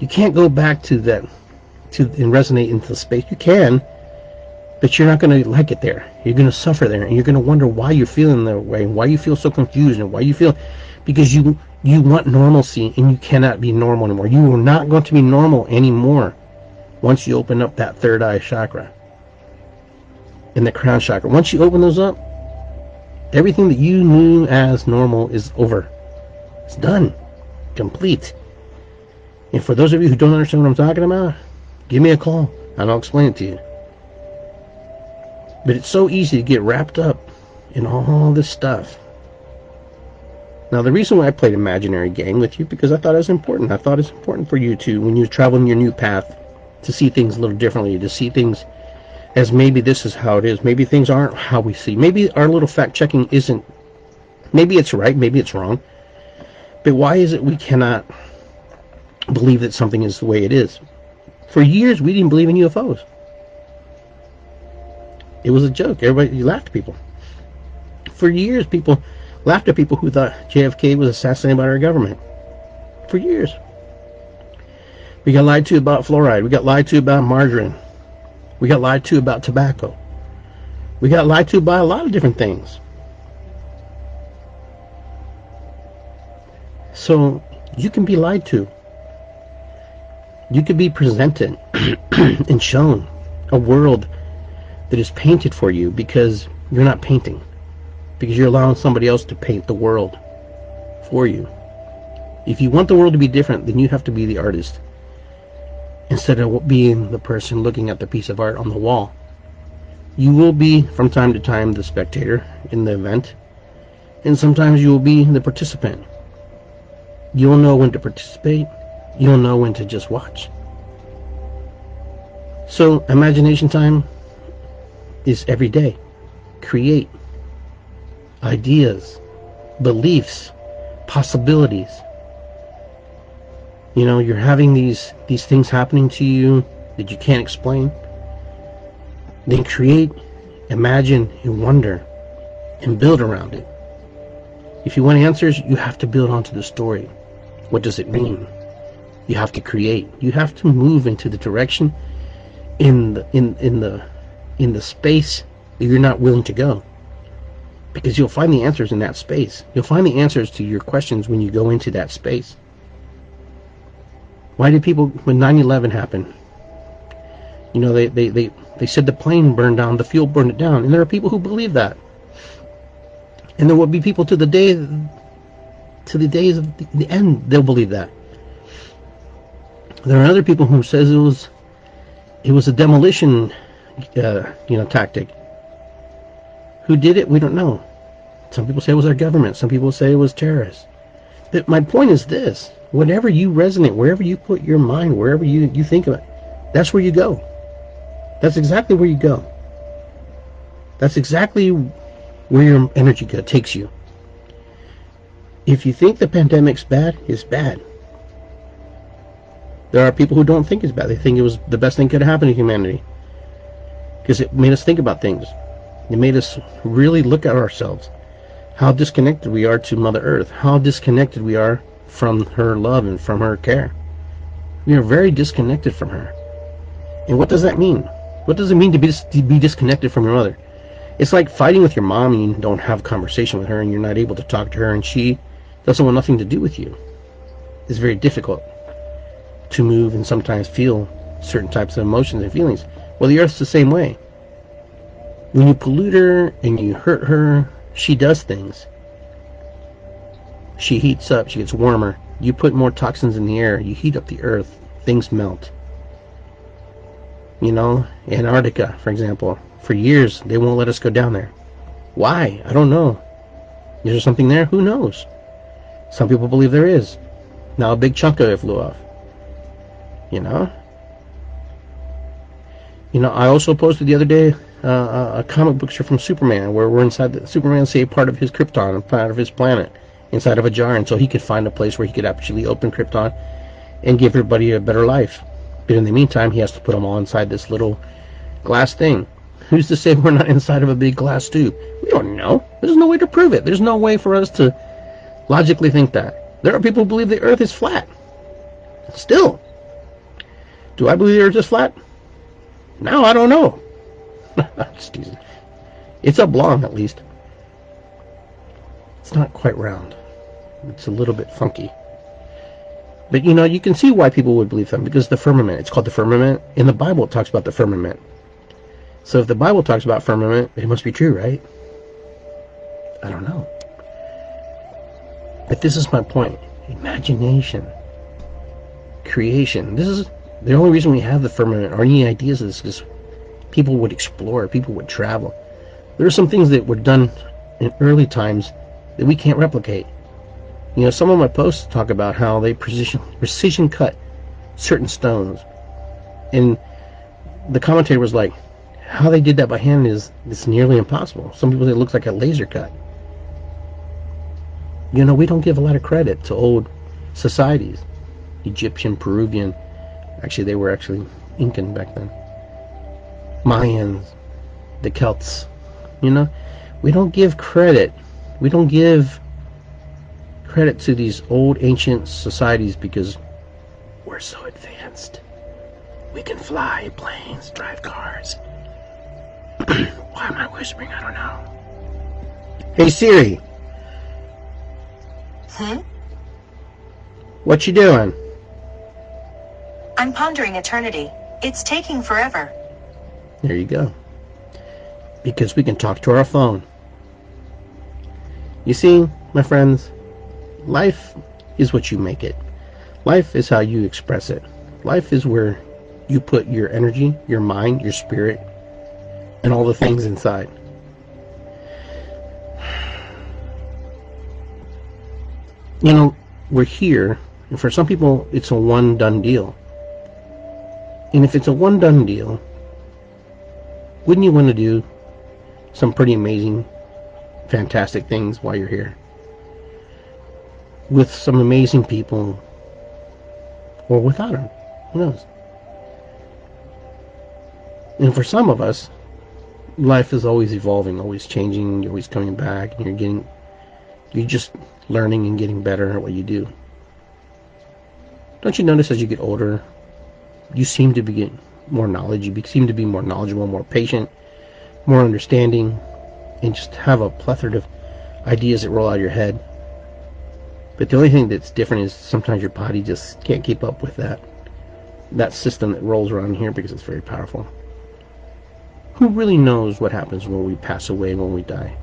you can't go back to that and resonate into space. You can, but you're not going to like it there. You're going to suffer there, and you're going to wonder why you're feeling that way, and why you feel so confused, and why you feel, because you want normalcy, and you cannot be normal anymore. You are not going to be normal anymore once you open up that third eye chakra and the crown chakra. Once you open those up, everything that you knew as normal is over. It's done. Complete. And for those of you who don't understand what I'm talking about, give me a call and I'll explain it to you. But it's so easy to get wrapped up in all this stuff. Now, the reason why I played Imaginary Game with you, because I thought it was important. I thought it's important for you to, when you're traveling your new path, to see things a little differently, to see things as maybe this is how it is. Maybe things aren't how we see. Maybe our little fact-checking isn't. Maybe it's right, maybe it's wrong. But why is it we cannot believe that something is the way it is? For years, we didn't believe in UFOs. It was a joke. Everybody, you laughed at people. For years, people laughed at people who thought JFK was assassinated by our government. For years. We got lied to about fluoride. We got lied to about margarine. We got lied to about tobacco. We got lied to by a lot of different things. So you can be lied to. You could be presented and shown a world that is painted for you because you're not painting. Because you're allowing somebody else to paint the world for you. If you want the world to be different, then you have to be the artist. Instead of being the person looking at the piece of art on the wall. You will be, from time to time, the spectator in the event. And sometimes you will be the participant. You'll know when to participate. You'll know when to just watch. So, imagination time is every day. Create ideas, beliefs, possibilities. You know, you're having these things happening to you that you can't explain. Then create, imagine, and wonder, and build around it. If you want answers, you have to build onto the story. What does it mean? You have to create. You have to move into the direction in the space that you're not willing to go. Because you'll find the answers in that space. You'll find the answers to your questions when you go into that space. Why did people, when 9/11 happened, you know, they said the plane burned down, the fuel burned it down. And there are people who believe that. And there will be people to the days of the end, they'll believe that. There are other people who says it was a demolition, tactic. Who did it? We don't know. Some people say it was our government. Some people say it was terrorists. But my point is this: whatever you resonate, wherever you put your mind, wherever you think of it, that's where you go. That's exactly where you go. That's exactly where your energy takes you. If you think the pandemic's bad, it's bad. There are people who don't think it's bad. They think it was the best thing that could happen to humanity. Because it made us think about things. It made us really look at ourselves. How disconnected we are to Mother Earth. How disconnected we are from her love and from her care. We are very disconnected from her. And what does that mean? What does it mean to be disconnected from your mother? It's like fighting with your mom and you don't have a conversation with her and you're not able to talk to her and she doesn't want nothing to do with you. It's very difficult to move and sometimes feel certain types of emotions and feelings. Well, the earth's the same way. When you pollute her and you hurt her, she does things. She heats up, she gets warmer. You put more toxins in the air, you heat up the earth, things melt. You know, Antarctica, for example, for years they won't let us go down there. Why? I don't know. Is there something there? Who knows? Some people believe there is. Now a big chunk of it flew off. You know, I also posted the other day a comic book from Superman where we're inside the Superman saved part of his Krypton and part of his planet inside of a jar, and so he could find a place where he could actually open Krypton and give everybody a better life. But in the meantime, he has to put them all inside this little glass thing. Who's to say we're not inside of a big glass tube? We don't know. There's no way to prove it. There's no way for us to logically think that. There are people who believe the earth is flat. Still. Do I believe the earth is flat? Now I don't know. Just teasing. It's oblong at least. It's not quite round. It's a little bit funky. But you know, you can see why people would believe them, because the firmament, it's called the firmament. In the Bible it talks about the firmament. So if the Bible talks about firmament, it must be true, right? I don't know. But this is my point. Imagination. Creation. This is the only reason we have the firmament or any ideas is because people would explore, people would travel. There are some things that were done in early times that we can't replicate. You know, some of my posts talk about how they precision cut certain stones. And the commentator was like, how they did that by hand is nearly impossible. Some people say it looks like a laser cut. You know, we don't give a lot of credit to old societies. Egyptian, Peruvian. Actually, they were Incan back then. Mayans, the Celts. You know, we don't give credit. We don't give credit to these old ancient societies because we're so advanced. We can fly planes, drive cars. Why am I whispering? I don't know. Hey Siri. Hmm? What you doing? I'm pondering eternity. It's taking forever. There you go. Because we can talk to our phone. You see, my friends, life is what you make it. Life is how you express it. Life is where you put your energy, your mind, your spirit, and all the things inside. You know, we're here, and for some people, it's a one-done deal. And if it's a one-done deal, wouldn't you want to do some pretty amazing, fantastic things while you're here? With some amazing people, or without them, who knows? And for some of us, life is always evolving, always changing, you're always coming back, and you're just learning and getting better at what you do. Don't you notice as you get older, you seem to be getting more knowledge, you seem to be more knowledgeable, more patient, more understanding, and just have a plethora of ideas that roll out of your head. But the only thing that's different is sometimes your body just can't keep up with that system that rolls around here because it's very powerful. Who really knows what happens when we pass away, when we die?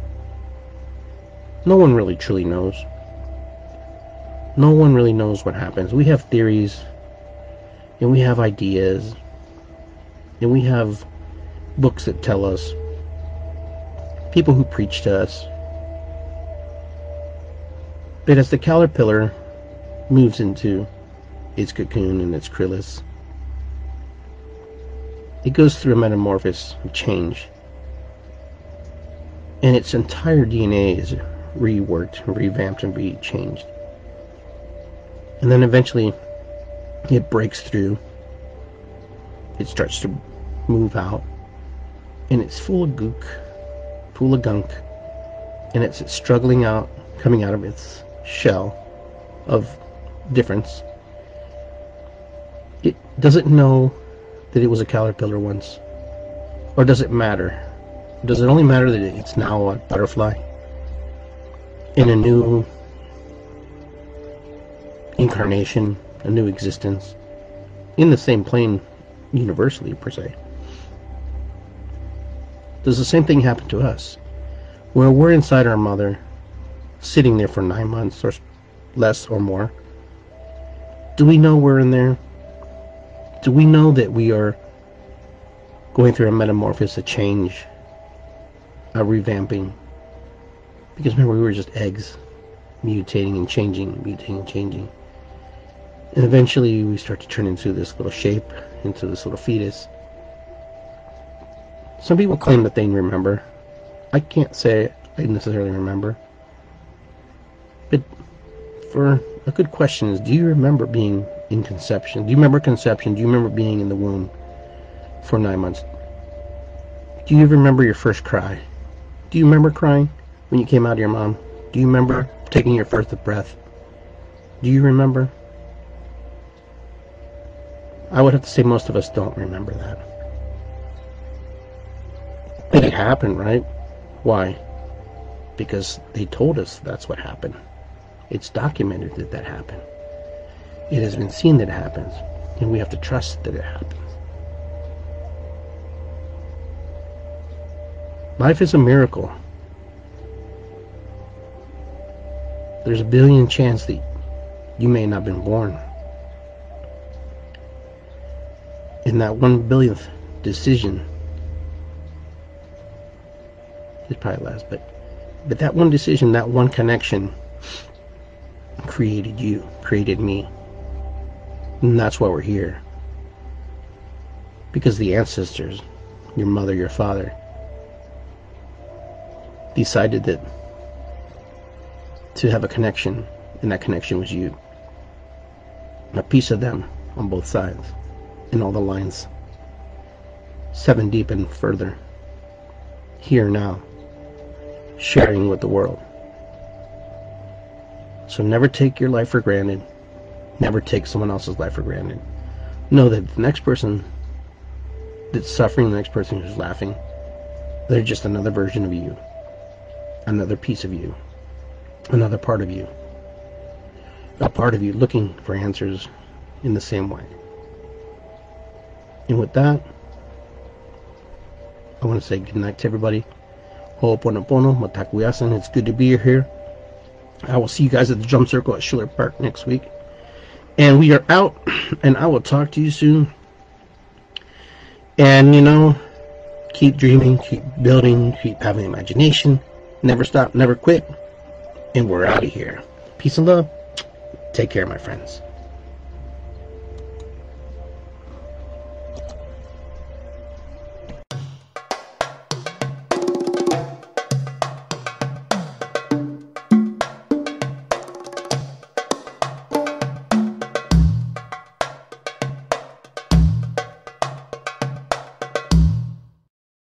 No one really truly knows. No one really knows what happens. We have theories, and we have ideas, and we have books that tell us, people who preach to us. But as the caterpillar moves into its cocoon and its chrysalis, it goes through a metamorphosis of change, and its entire DNA is reworked, revamped, and rechanged. And then eventually it breaks through, it starts to move out, and it's full of gook, full of gunk, and it's struggling out, coming out of its shell of difference. It doesn't know that it was a caterpillar once, or does it matter? Does it only matter that it's now a butterfly in a new incarnation, a new existence, in the same plane universally, per se? Does the same thing happen to us, where we're inside our mother, sitting there for 9 months or less or more? Do we know we're in there? Do we know that we are going through a metamorphosis, a change, a revamping? Because remember, we were just eggs, mutating and changing, mutating and changing. And eventually we start to turn into this little shape, into this little fetus. Some people claim that they remember. I can't say I necessarily remember. But for a good question is, do you remember being in conception? Do you remember conception? Do you remember being in the womb for 9 months? Do you remember your first cry? Do you remember crying when you came out of your mom? Do you remember taking your first breath? Do you remember? I would have to say most of us don't remember that. But it happened, right? Why? Because they told us that's what happened. It's documented that that happened. It has been seen that it happens, and we have to trust that it happens. Life is a miracle. There's a billion chance that you may not have been born. In that 1 billionth decision, it's probably less, but that one decision, that one connection created you, created me. And that's why we're here. Because the ancestors, your mother, your father, decided that to have a connection, and that connection was you. A piece of them on both sides, in all the lines, 7 deep and further. here now, sharing with the world. So never take your life for granted. Never take someone else's life for granted. Know that the next person that's suffering, the next person who's laughing, they're just another version of you, another piece of you, another part of you, a part of you looking for answers in the same way. And with that, I want to say good night to everybody. Ho'oponopono, Matakuyasan, it's good to be here. I will see you guys at the Jump Circle at Schiller Park next week. And we are out, and I will talk to you soon. And, you know, keep dreaming, keep building, keep having imagination. Never stop, never quit. And we're out of here. Peace and love. Take care, my friends.